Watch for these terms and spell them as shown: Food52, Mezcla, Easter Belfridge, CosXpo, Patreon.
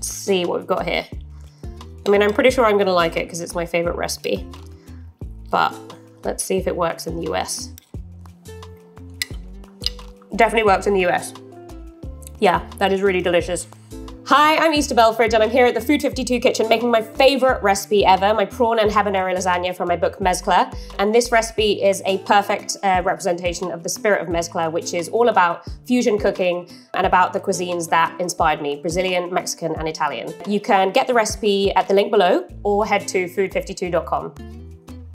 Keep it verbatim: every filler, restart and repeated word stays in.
and see what we've got here. I mean, I'm pretty sure I'm gonna like it because it's my favorite recipe, but let's see if it works in the U S. Definitely works in the U S. Yeah, that is really delicious. Hi, I'm Easter Belfridge and I'm here at the Food fifty-two kitchen making my favorite recipe ever, my prawn and habanero lasagna from my book Mezcla. And this recipe is a perfect uh, representation of the spirit of Mezcla, which is all about fusion cooking and about the cuisines that inspired me, Brazilian, Mexican, and Italian. You can get the recipe at the link below or head to food fifty-two dot com.